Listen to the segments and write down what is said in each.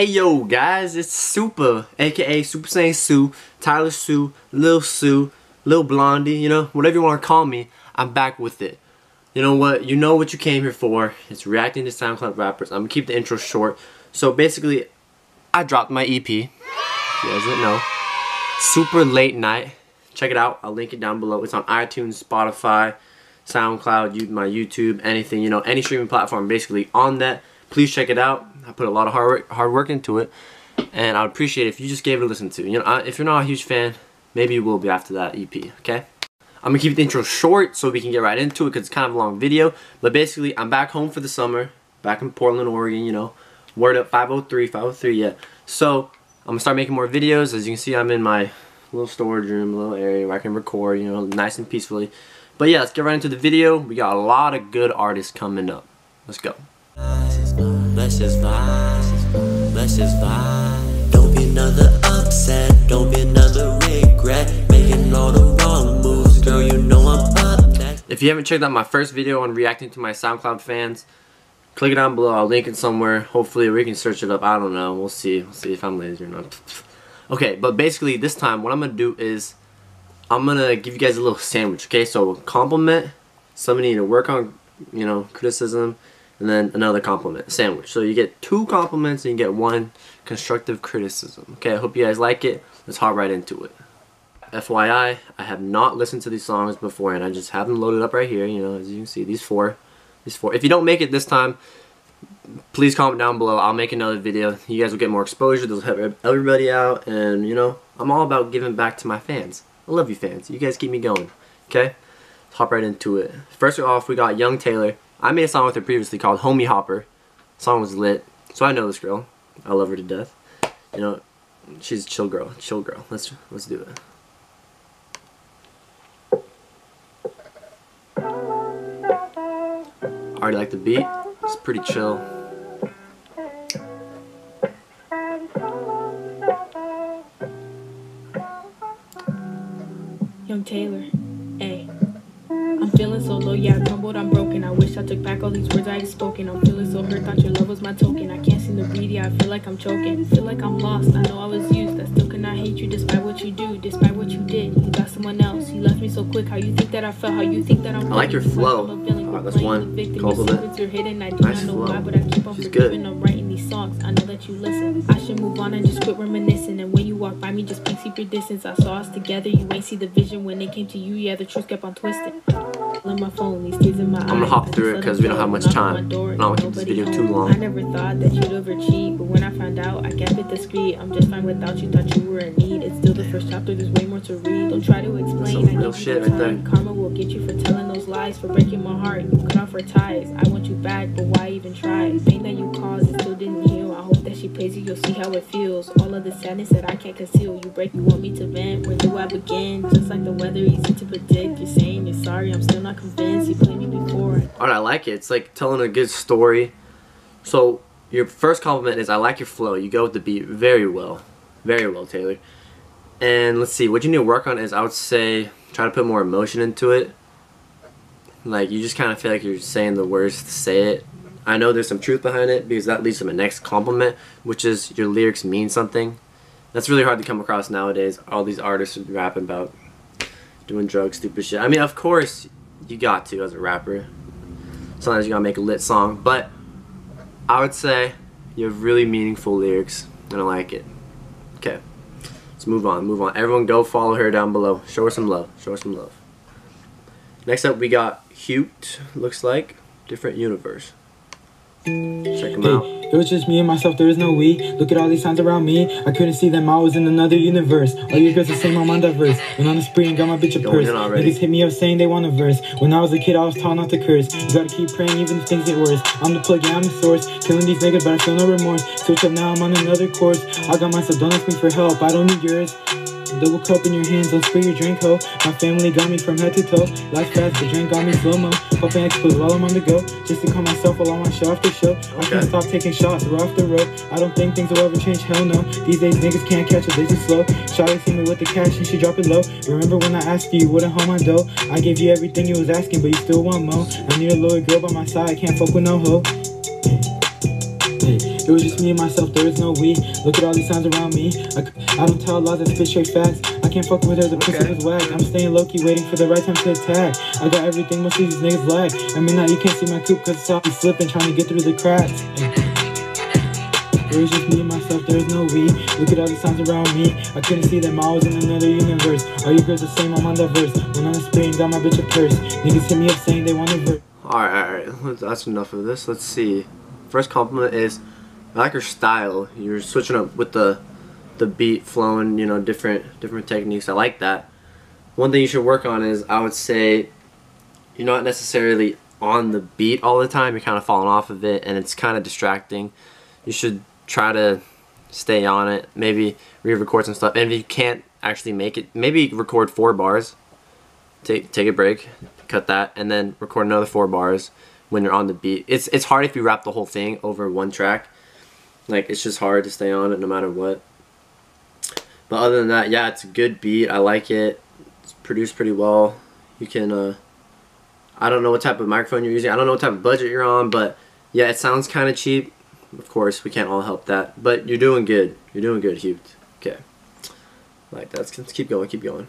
Hey yo guys, it's Super, aka Super Saiyan Sue, Tyler Sue, Lil Blondie, you know, whatever you want to call me, I'm back with it. You know what you came here for, it's reacting to SoundCloud rappers. I'm gonna keep the intro short. So basically, I dropped my EP, if you guys didn't know, Super Late Night. Check it out, I'll link it down below. It's on iTunes, Spotify, SoundCloud, my YouTube, anything, you know, any streaming platform basically on that. Please check it out. I put a lot of hard work into it, and I'd appreciate it if you just gave it a listen to. You know, if you're not a huge fan, maybe you will be after that EP, okay? I'm gonna keep the intro short so we can get right into it because it's kind of a long video, but basically I'm back home for the summer, back in Portland, Oregon, you know, word up 503, yeah. So I'm gonna start making more videos. As you can see, I'm in my little storage room, little area where I can record, you know, nice and peacefully. But yeah, let's get right into the video. We got a lot of good artists coming up. Let's go. Let's just vibe, let's just vibe. Don't be another upset, don't be another regret, making all the wrong moves, girl, you know I'm up next. If you haven't checked out my first video on reacting to my SoundCloud fans, click it down below, I'll link it somewhere, hopefully we can search it up, I don't know, we'll see if I'm lazy or not. Okay, but basically this time what I'm gonna do is, I'm gonna give you guys a little sandwich, okay? So compliment, somebody to work on, you know, criticism, and then another compliment sandwich. So you get two compliments and you get one constructive criticism. Okay, I hope you guys like it. Let's hop right into it. FYI, I have not listened to these songs before, and I just have them loaded up right here. You know, as you can see, these four. If you don't make it this time, please comment down below. I'll make another video. You guys will get more exposure. This will help everybody out, and you know, I'm all about giving back to my fans. I love you, fans. You guys keep me going. Okay, let's hop right into it. First off, we got Yvng Taylor. I made a song with her previously called Homie Hopper. The song was lit. So I know this girl. I love her to death. You know, she's a chill girl. Chill girl. Let's do it. I already like the beat. It's pretty chill. Yvng Taylor. Hey. I'm feeling so low, yeah, tumbled, I'm broken. I wish I took back all these words I had spoken. I'm feeling so hurt, thought your love was my token. I can't seem to breathe, yeah, I feel like I'm choking. Feel like I'm lost, I know I was used. I still cannot hate you despite what you do, despite what you did. You got someone else, you left me so quick. How you think that I felt, how you think that I'm... I like your flow. Alright, that's one. Compliment. Nice flow. She's good. I'm writing these songs, I know that you listen. I should move on and just quit reminiscing. And when you walk by me, just please keep your distance. I saw us together, you ain't see the vision. When it came to you, yeah, the truth kept on twisting. My phone, these kids in my... I'm gonna hop through it because we don't have much time. I don't want to keep this video too long. I never thought that you'd overcheat, but when I found out, I kept it discreet. I'm just fine without you, thought you were in need. It's still the first chapter, there's way more to read. Don't try to explain. That's some real shit right there. Karma will get you for telling those lies, for breaking my heart. You cut off her ties. I want you back, but why even try? Pain that you caused, it still didn't heal. I hope that she plays you, you'll see how it feels. All of the sadness that I can't conceal. You break, you want me to vent. Where do I begin? Just like the weather, easy to predict. You're saying you're sorry, I'm still not convinced. You played me before. Alright, I like it. It's like telling a good story. So your first compliment is, I like your flow. You go with the beat very well. Very well, Taylor. And let's see, what you need to work on is, I would say, try to put more emotion into it. Like, you just kind of feel like you're saying the words to say it. I know there's some truth behind it because that leads to my next compliment, which is your lyrics mean something. That's really hard to come across nowadays. All these artists are rapping about doing drugs, stupid shit. I mean, of course, you got to as a rapper. Sometimes you gotta make a lit song, but I would say you have really meaningful lyrics, and I like it. Okay, let's move on, move on. Everyone go follow her down below. Show her some love, show her some love. Next up, we got Hute, looks like, Different Universe. Check them out. It was just me and myself, there is no we. Look at all these signs around me. I couldn't see them, I was in another universe. All you girls are saying I'm on the verse. Went on the spree and got my bitch a purse. Niggas hit me up saying they want a verse. When I was a kid, I was taught not to curse. You gotta keep praying even if things get worse. I'm the plug, yeah, I'm the source. Killing these niggas, but I feel no remorse. Switch up now, I'm on another course. I got myself, don't ask me for help, I don't need yours. Double cup in your hands, don't spill your drink, ho. My family got me from head to toe. Life fast, the drink got me slow-mo. Popping Expos while I'm on the go. Just to call myself while I'm on show after show. I can't stop taking shots, we're off the road. I don't think things will ever change, hell no. These days niggas can't catch us, they just slow. Shawty see me with the cash and she drop it low. Remember when I asked you, you wouldn't hold my dough. I gave you everything you was asking, but you still want more. I need a loyal girl by my side, I can't fuck with no hoe. It was just me and myself, there is no we. Look at all these signs around me. I don't tell lies, I spit straight facts. I can't fuck with her, the pussy was whack. I'm staying low-key, waiting for the right time to attack. I got everything most of these niggas lack. I mean, now you can't see my coupe cause it's off and slipping, trying to get through the cracks. It was just me and myself, there is no we. Look at all these signs around me. I couldn't see them, I was in another universe. Are you girls the same? I'm on that verse. When I'm spitting down my bitch a purse, niggas hit me up saying they want a verse. Alright, that's enough of this. Let's see. First compliment is, I like your style. You're switching up with the beat flowing, you know, different techniques. I like that. One thing you should work on is, I would say, you're not necessarily on the beat all the time. You're kind of falling off of it, and it's kind of distracting. You should try to stay on it. Maybe re-record some stuff. And if you can't actually make it, maybe record 4 bars. Take a break, cut that, and then record another 4 bars when you're on the beat. It's hard if you rap the whole thing over one track. Like, it's just hard to stay on it no matter what. But other than that, yeah, it's a good beat. I like it. It's produced pretty well. You can, I don't know what type of microphone you're using. I don't know what type of budget you're on, but yeah, it sounds kind of cheap. Of course, we can't all help that. But you're doing good. You're doing good, Hute. Okay. Like, that's, let's keep going, keep going.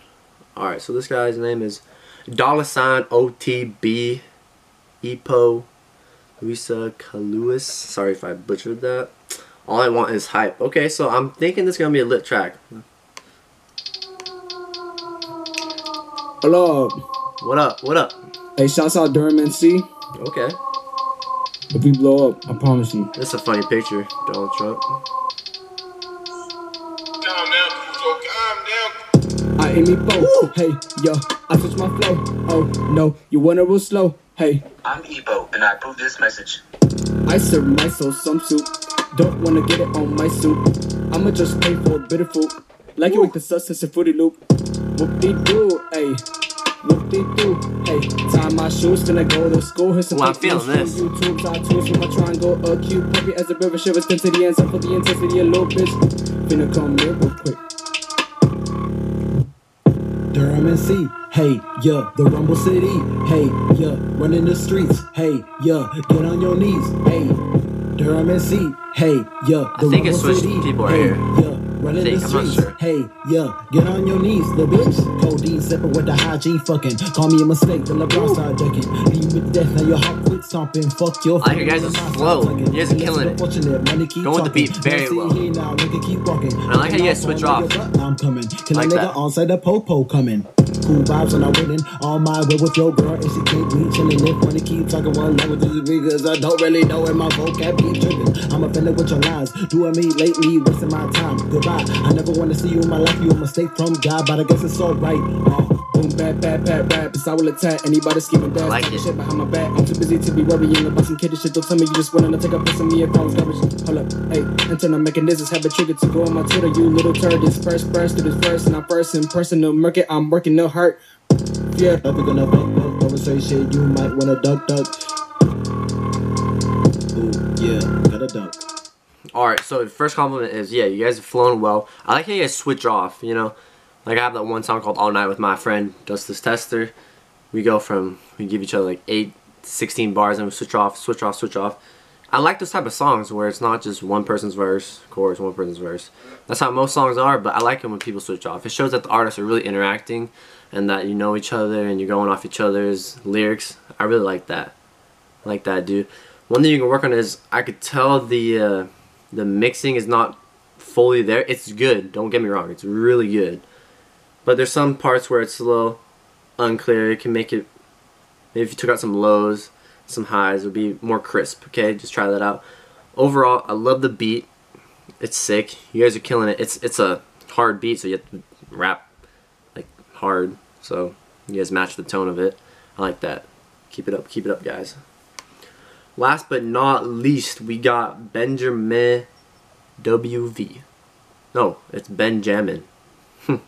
Alright, so this guy's name is $OTB, Epo, Luisa Kaluis. Sorry if I butchered that. All I want is hype. Okay, so I'm thinking this is going to be a lit track. Hello. What up? What up? Hey, shouts out Durham C. Okay. If we blow up, I promise you. That's a funny picture, Donald Trump. I am Epo. Woo! Hey, yo, I switch my flow. Oh, no, you wanna roll slow. Hey, I'm Epo, and I approve this message. I serve my soul some soup. Don't wanna get it on my soup. I'ma just pay for a bit of food. Like you with the substance and footy loop. Whoop-dee-doo, hey. Whoop-dee-doo, hey. Tie my shoes, finna go to school. Here's some pictures from YouTube. Try tools from my triangle. A cube, puppy as a river shivers. Ten to the end, some for the intensity. A little bitch, finna come here real quick. Durham and C, hey, yeah, the Rumble City, hey, yeah, running the streets, hey, yeah, get on your knees, hey, Durham and C, hey, yeah, the Rumble City, people hey, here. Yeah, running the streets, sure. Hey, yeah, get on your knees, little bitch, codeine sipping with the hygiene fucking, call me a mistake, the LeBron start ducking, leave you with death, now your heart quit stomping, fuck your fucking, I like your guys' flow, you guys are killing it, going with the beat very well. I like how you guys switch off. I'm coming. Can I like that. Onside the popo coming. Cool vibes when I'm winning. All my way with your girl. And she can't be chilling. If wanna keep talking one language because I don't really know and my vocab be tripping. I'm offended with your lies. Doing me lately, wasting my time. Goodbye. I never wanna see you in my life. You a mistake from God, but I guess it's alright. Boom, bad, bad, bad, bad. But I will attack anybody scheming bad. Like shit behind my back. I'm too busy to be worrying about some kiddie shit. Don't tell me you just wanna take a piss of me if I was garbage. Hold up, hey, internal mechanisms have a trigger to go on my Twitter. You little turd, this first to this first, and I first in person to murk it. I'm working no hurt. Yeah, if you're gonna fuck conversation, you might wanna duck. Ooh, yeah, gotta duck. Alright, so the first compliment is, yeah, you guys have flown well. I like how you guys switch off, you know. Like, I have that one song called All Night with my friend, Justice Tester. We go from, we give each other like 8, 16 bars and we switch off, switch off, switch off. I like those type of songs where it's not just one person's verse, chorus, one person's verse. That's how most songs are, but I like it when people switch off. It shows that the artists are really interacting and that you know each other and you're going off each other's lyrics. I really like that. I like that, dude. One thing you can work on is, I could tell the mixing is not fully there. It's good, don't get me wrong, it's really good. But there's some parts where it's a little unclear. It can make it, maybe if you took out some lows, some highs, it would be more crisp, okay? Just try that out. Overall, I love the beat. It's sick. You guys are killing it. It's a hard beat, so you have to rap, like, hard. So you guys match the tone of it. I like that. Keep it up, guys. Last but not least, we got Benjamin WV. No, it's Benjamin.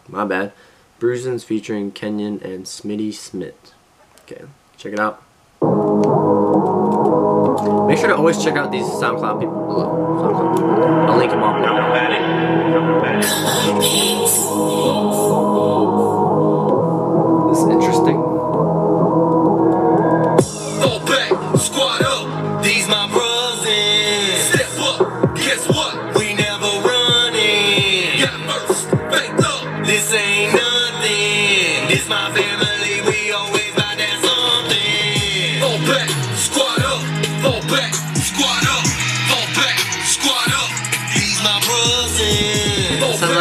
My bad. Bruzins featuring Kenyan and Smitty Smith. Okay, check it out. Make sure to always check out these SoundCloud people. I'll link them up now. This is interesting. Fall back, squad up. These my Bruzins. Step up.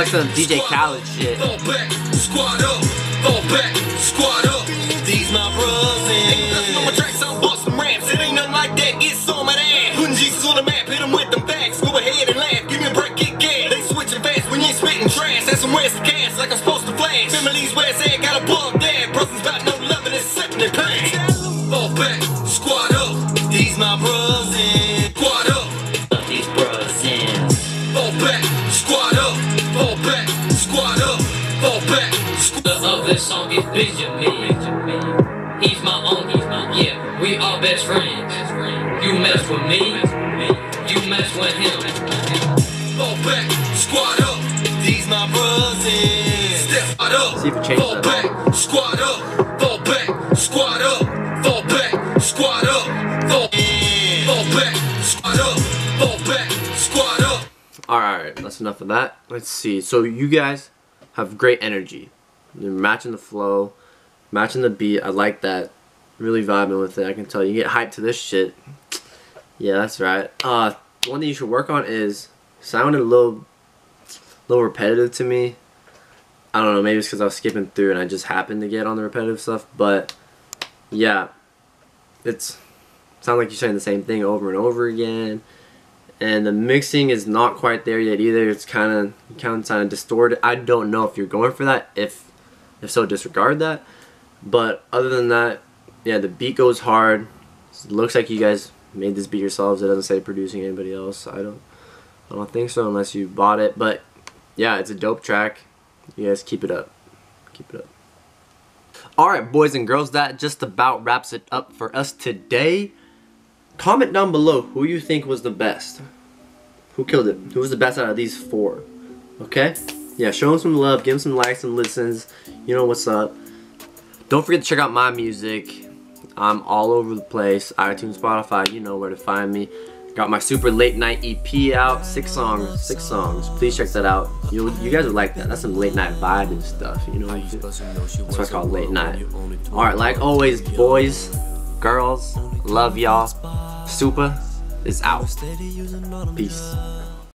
like some DJ Khaled shit. Fall back, squad up, these my Bruzins. On my tracks, I'm bustin' raps, it ain't nothing like that, it's on my ass. Putting Jesus on the map, hit him with them facts, go ahead and laugh, give me a break, get gas. They switchin' fast when you ain't spittin' trash, that's some west gas, like I'm supposed to flash. Family's west head, got a bug dad, Bruzins got no love and it's sippin' in pain. Fall back, squad up, these my Bruzins. Squad up, these Bruzins. Fall back, squad up, fall back, squad up, fall back. The love this song is Benjamin. He's my uncle, yeah, we are best friends. You mess with me, you mess with him. Fall back, squad up, these my Bruzins. Step up, fall back, squad up, fall back, squad up, fall back, squad up, fall back, squad up, fall back, squad up. Alright, that's enough of that. Let's see, so you guys have great energy. You're matching the flow, matching the beat. I like that. Really vibing with it. I can tell you get hyped to this shit. Yeah, that's right. One thing you should work on is sounded a little repetitive to me. I don't know. Maybe it's because I was skipping through and I just happened to get on the repetitive stuff. But yeah, it's sound like you're saying the same thing over and over again. And the mixing is not quite there yet either. It's kind of distorted. I don't know if you're going for that. If so, disregard that. But other than that, yeah, the beat goes hard. It looks like you guys made this beat yourselves. It doesn't say producing anybody else. I don't think so unless you bought it. But yeah, it's a dope track. You guys keep it up. Keep it up. Alright, boys and girls, that just about wraps it up for us today. Comment down below who you think was the best. Who killed it? Who was the best out of these four? Okay? Yeah, show them some love, give them some likes and listens. You know what's up. Don't forget to check out my music. I'm all over the place. iTunes, Spotify, you know where to find me. Got my super late night EP out. 6 songs. Please check that out. You guys would like that. That's some late night vibe and stuff. You know what you do? That's what I call late night. Alright, like always, boys, girls, love y'all. Super is out. Peace.